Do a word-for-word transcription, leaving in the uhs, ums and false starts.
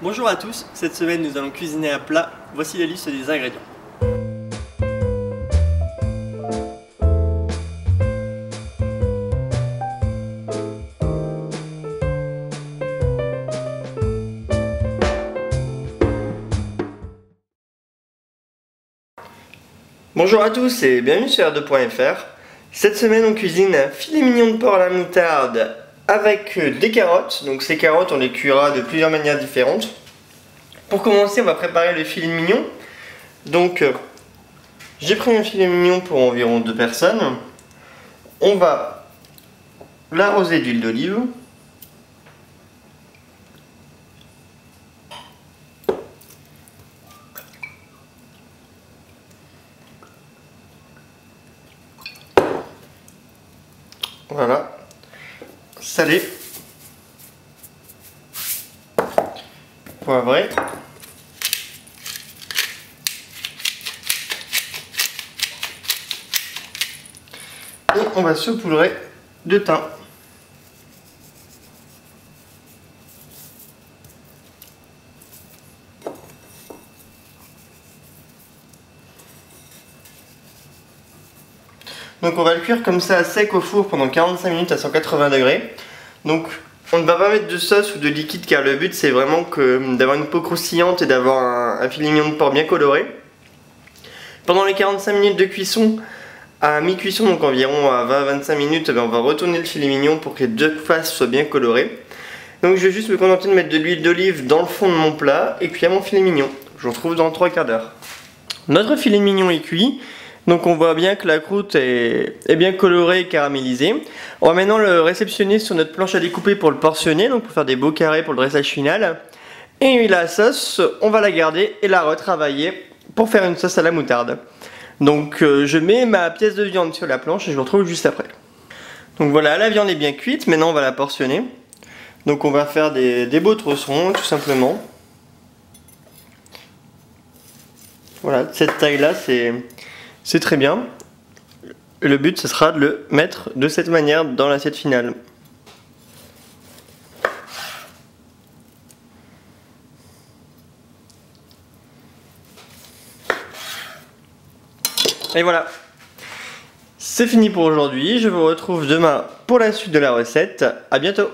Bonjour à tous, cette semaine nous allons cuisiner un plat, voici la liste des ingrédients. Bonjour à tous et bienvenue sur R deux point F R. Cette semaine on cuisine un filet mignon de porc à la moutarde avec des carottes. Donc ces carottes on les cuira de plusieurs manières différentes. Pour commencer on va préparer le filet mignon. Donc j'ai pris un filet mignon pour environ deux personnes. On va l'arroser d'huile d'olive. Voilà, salé, poivré, et on va saupoudrer de thym. Donc on va le cuire comme ça à sec au four pendant quarante-cinq minutes à cent quatre-vingts degrés. Donc on ne va pas mettre de sauce ou de liquide car le but c'est vraiment que d'avoir une peau croustillante et d'avoir un, un filet mignon de porc bien coloré. Pendant les quarante-cinq minutes de cuisson, à mi-cuisson, donc environ à vingt à vingt-cinq minutes, on va retourner le filet mignon pour que les deux faces soient bien colorées. Donc je vais juste me contenter de mettre de l'huile d'olive dans le fond de mon plat et cuire mon filet mignon. Je vous retrouve dans trois quarts d'heure. Notre filet mignon est cuit. Donc on voit bien que la croûte est, est bien colorée et caramélisée. On va maintenant le réceptionner sur notre planche à découper pour le portionner, donc pour faire des beaux carrés pour le dressage final. Et la sauce, on va la garder et la retravailler pour faire une sauce à la moutarde. Donc euh, je mets ma pièce de viande sur la planche et je vous retrouve juste après. Donc voilà, la viande est bien cuite, maintenant on va la portionner. Donc on va faire des, des beaux tronçons tout simplement. Voilà, de cette taille là c'est... C'est très bien. Le but, ce sera de le mettre de cette manière dans l'assiette finale. Et voilà. C'est fini pour aujourd'hui. Je vous retrouve demain pour la suite de la recette. À bientôt.